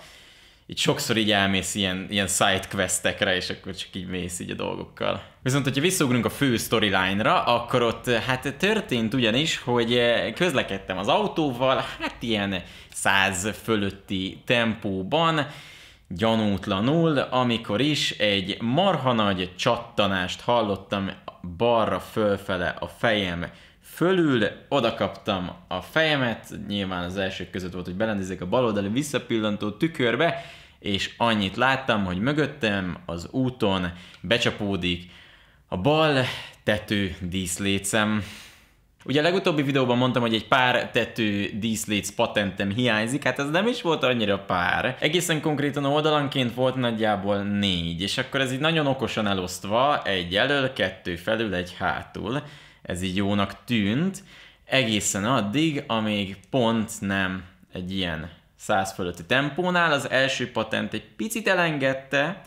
így sokszor így elmész ilyen sidequestekre, és akkor csak így mész így a dolgokkal. Viszont, hogyha visszaugrunk a fő storyline-ra, akkor ott hát történt ugyanis, hogy közlekedtem az autóval, hát ilyen 100 fölötti tempóban, gyanútlanul, amikor is egy marha nagy csattanást hallottam balra fölfele a fejem fölül, oda kaptam a fejemet, nyilván az elsők között volt, hogy belenézek a baloldali visszapillantó tükörbe, és annyit láttam, hogy mögöttem az úton becsapódik a bal tető díszlécem. Ugye a legutóbbi videóban mondtam, hogy egy pár tető díszléc patentem hiányzik, hát ez nem is volt annyira pár. Egészen konkrétan oldalanként volt nagyjából 4, és akkor ez így nagyon okosan elosztva, egy elől, 2 felül, egy hátul. Ez így jónak tűnt, egészen addig, amíg pont nem egy ilyen 100 fölötti tempónál, az első patent egy picit elengedte,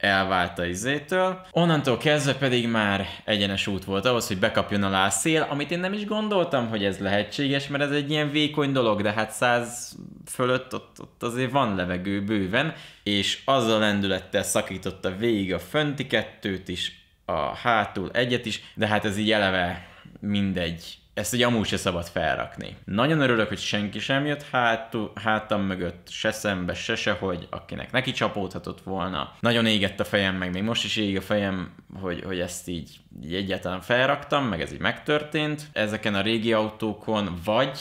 elvált a izétől. Onnantól kezdve pedig már egyenes út volt ahhoz, hogy bekapjon a lászél, amit én nem is gondoltam, hogy ez lehetséges, mert ez egy ilyen vékony dolog, de hát 100 fölött ott azért van levegő bőven, és azzal a lendülettel szakította végig a fönti kettőt is, a hátul egyet is, de hát ez így eleve mindegy. Ezt ugye amúgy se szabad felrakni. Nagyon örülök, hogy senki sem jött hátam mögött, se szembe, se sehogy, akinek neki csapódhatott volna. Nagyon égett a fejem, meg még most is ég a fejem, hogy ezt így egyáltalán felraktam, meg ez így megtörtént. Ezeken a régi autókon vagy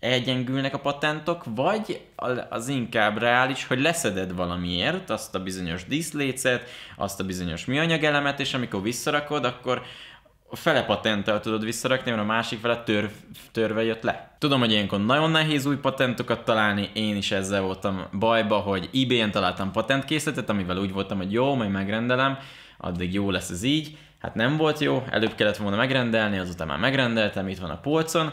elgyengülnek a patentok, vagy az inkább reális, hogy leszeded valamiért azt a bizonyos díszlécet, azt a bizonyos műanyagelemet, és amikor visszarakod, akkor a fele patenttel tudod visszarakni, mert a másik fele törve jött le. Tudom, hogy ilyenkor nagyon nehéz új patentokat találni, én is ezzel voltam bajba, hogy eBay-en találtam patentkészletet, amivel úgy voltam, hogy jó, majd megrendelem, addig jó lesz ez így. Hát nem volt jó, előbb kellett volna megrendelni, azután már megrendeltem, itt van a polcon.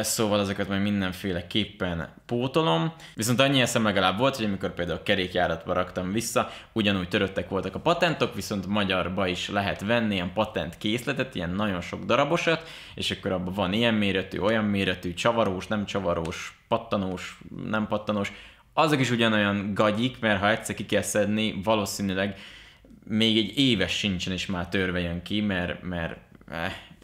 Szóval ezeket majd mindenféleképpen pótolom. Viszont annyi eszem legalább volt, hogy amikor például kerékjáratba raktam vissza, ugyanúgy töröttek voltak a patentok, viszont magyarba is lehet venni ilyen patentkészletet, ilyen nagyon sok darabosat, és akkor abban van ilyen méretű, olyan méretű, csavarós, nem csavarós, pattanós, nem pattanós. Azok is ugyanolyan gagyik, mert ha egyszer ki kell szedni, valószínűleg még egy éves sincsen és már törve jön ki, mert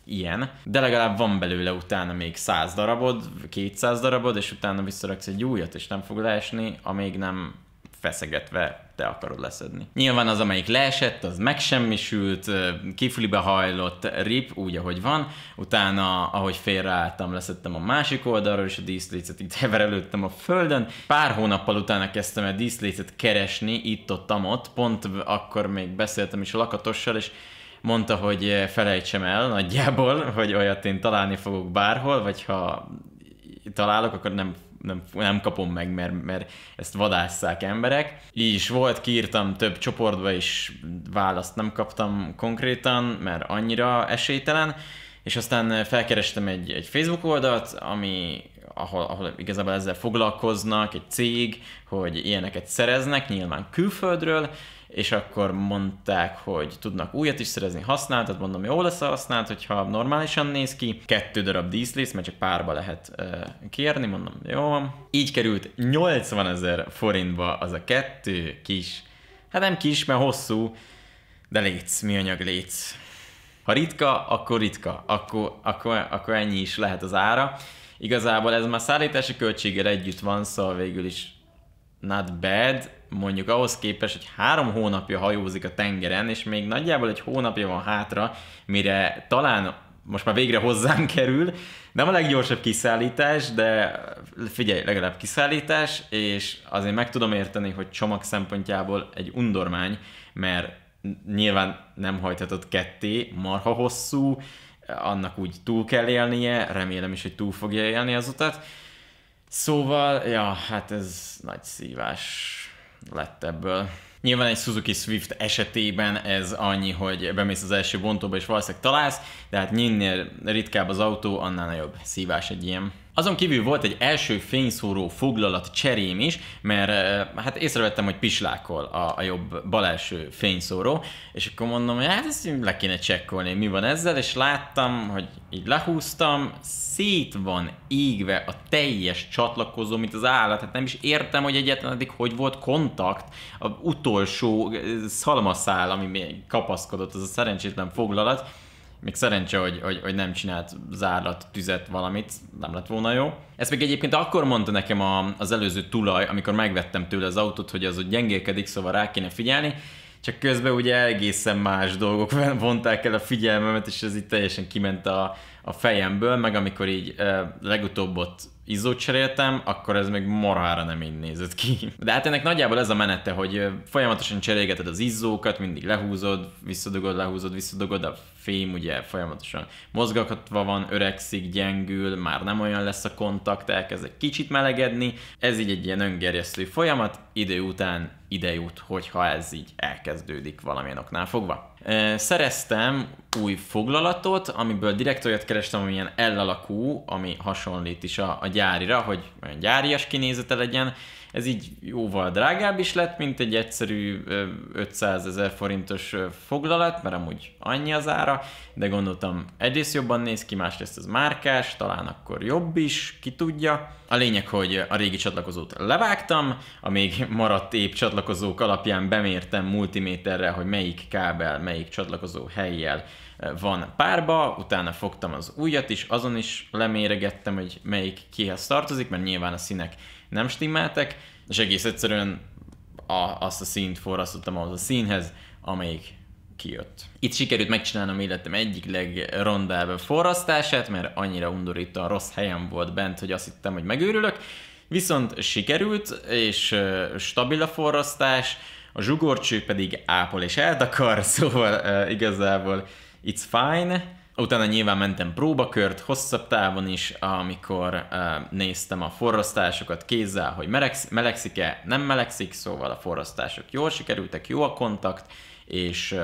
ilyen, de legalább van belőle utána még 100 darabod, 200 darabod, és utána visszaraksz egy újat, és nem fog leesni, amíg nem feszegetve te akarod leszedni. Nyilván az, amelyik leesett, az megsemmisült, kiflibe hajlott, rip, úgy, ahogy van. Utána, ahogy félreálltam, leszedtem a másik oldalról, és a díszlécet itt heverelődtem a földön. Pár hónappal utána kezdtem a díszlécet keresni, itt-ott-amott. Pont akkor még beszéltem is a lakatossal, és mondta, hogy felejtsem el nagyjából, hogy olyat én találni fogok bárhol, vagy ha találok, akkor nem kapom meg, mert ezt vadásszák emberek. Így is volt, kiírtam több csoportba, és választ nem kaptam konkrétan, mert annyira esélytelen, és aztán felkerestem egy Facebook oldalt, ahol igazából ezzel foglalkoznak, egy cég, hogy ilyeneket szereznek, nyilván külföldről, és akkor mondták, hogy tudnak újat is szerezni, használtat, mondom, jó lesz a használt, hogyha normálisan néz ki. 2 darab díszlész, mert csak párba lehet kérni, mondom, jó. Így került 80 000 forintba az a 2 kis, hát nem kis, mert hosszú, de létsz, műanyag létsz. Ha ritka, akkor ennyi is lehet az ára. Igazából ez már szállítási költséggel együtt van, szóval végül is not bad, mondjuk ahhoz képest, hogy 3 hónapja hajózik a tengeren, és még nagyjából 1 hónapja van hátra, mire talán most már végre hozzám kerül. Nem a leggyorsabb kiszállítás, de figyelj, legalább kiszállítás, és azért meg tudom érteni, hogy csomag szempontjából egy undormány, mert nyilván nem hajthatod ketté, marha hosszú, annak úgy túl kell élnie, remélem is, hogy túl fogja élni az utat. Szóval, ja, hát ez nagy szívás lett ebből. Nyilván egy Suzuki Swift esetében ez annyi, hogy bemész az első bontóba és valószínűleg találsz, de hát minél ritkább az autó, annál nagyobb szívás egy ilyen. Azon kívül volt egy első fényszóró foglalat cserém is, mert hát észrevettem, hogy pislákol a jobb bal első fényszóró, és akkor mondom, hogy hát ezt le kéne csekkolni, mi van ezzel, és láttam, hogy így lehúztam, szét van égve a teljes csatlakozó, mint az állat, hát nem is értem, hogy egyáltalán eddig hogy volt kontakt, az utolsó szalmaszál, ami még kapaszkodott, az a szerencsétlen foglalat. Még szerencse, hogy nem csinált zárlat, tüzet, valamit, nem lett volna jó. Ezt még egyébként akkor mondta nekem az előző tulaj, amikor megvettem tőle az autót, hogy az ott gyengélkedik, szóval rá kéne figyelni, csak közben ugye egészen más dolgok vonták el a figyelmemet, és ez itt teljesen kiment a fejemből, meg amikor így legutóbb ott izzót cseréltem, akkor ez még marhára nem így nézett ki. De hát ennek nagyjából ez a menete, hogy folyamatosan cserélgeted az izzókat, mindig lehúzod, visszadugod, lehúzod, visszadugod, a fém ugye folyamatosan mozgatva van, öregszik, gyengül, már nem olyan lesz a kontakt, elkezd egy kicsit melegedni. Ez így egy ilyen öngerjesztő folyamat, idő után ide jut, hogyha ez így elkezdődik valamilyen oknál fogva. Szereztem új foglalatot, amiből direkt olyat kerestem, ami ilyen L alakú, ami hasonlít is a gyárira, hogy olyan gyárias kinézete legyen. Ez így jóval drágább is lett, mint egy egyszerű 500 000 forintos foglalat, mert amúgy annyi az ára, de gondoltam, egyrészt jobban néz ki, másrészt ez márkás, talán akkor jobb is, ki tudja. A lényeg, hogy a régi csatlakozót levágtam, a még maradt épp csatlakozók alapján bemértem multiméterrel, hogy melyik kábel, melyik csatlakozó helyjel van párba, utána fogtam az újat is, azon is leméregettem, hogy melyik kihez tartozik, mert nyilván a színek nem stimmeltek, és egész egyszerűen azt a színt forrasztottam ahhoz a színhez, amelyik kijött. Itt sikerült megcsinálnom életem egyik legrondább forrasztását, mert annyira undorítóan rossz helyen volt bent, hogy azt hittem, hogy megőrülök, viszont sikerült, és stabil a forrasztás, a zsugorcső pedig ápol és eltakar, szóval igazából it's fine. Utána nyilván mentem próbakört hosszabb távon is, amikor néztem a forrasztásokat kézzel, hogy melegszik-e, nem melegszik, szóval a forrasztások jól sikerültek, jó a kontakt, és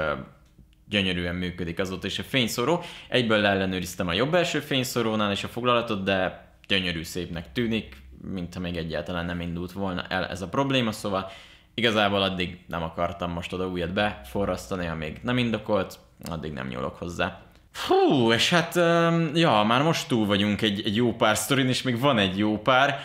gyönyörűen működik azóta is a fényszóró. Egyből ellenőriztem a jobb első fényszórónál és a foglalatot, de gyönyörű szépnek tűnik, mintha még egyáltalán nem indult volna el ez a probléma, szóval igazából addig nem akartam most oda újat beforrasztani, amíg nem indokolt, addig nem nyúlok hozzá. Hú, és hát, ja, már most túl vagyunk egy jó pár sztorin, és még van egy jó pár.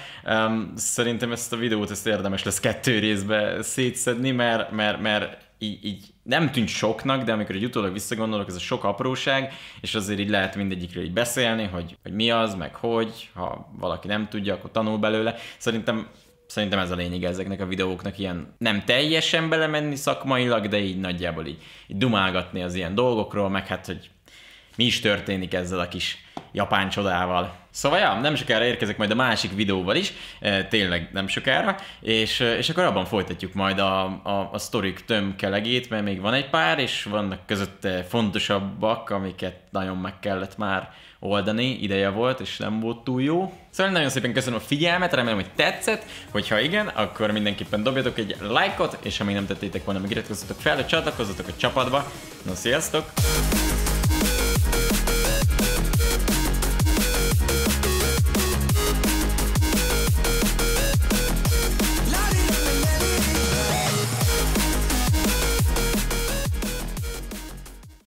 Szerintem ezt a videót érdemes lesz 2 részbe szétszedni, mert így nem tűnt soknak, de amikor egy utólag visszagondolok, ez a sok apróság, és azért így lehet mindegyikről így beszélni, hogy mi az, meg hogy, ha valaki nem tudja, akkor tanul belőle. Szerintem Szerintem ez a lényeg ezeknek a videóknak, ilyen nem teljesen belemenni szakmailag, de így nagyjából így dumálgatni az ilyen dolgokról, meg hát, hogy mi is történik ezzel a kis japán csodával. Szóval ja, nem sokára érkezek majd a másik videóval is, tényleg nem sokára, és akkor abban folytatjuk majd a sztorik tömkelegét, mert még van egy pár, és vannak közötte fontosabbak, amiket nagyon meg kellett már oldani, ideje volt, és nem volt túl jó. Szóval nagyon szépen köszönöm a figyelmet, remélem, hogy tetszett, hogyha igen, akkor mindenképpen dobjatok egy lájkot, és ha még nem tettétek volna, meg iratkozzatok fel, hogy csatlakozzatok a csapatba. Na, sziasztok!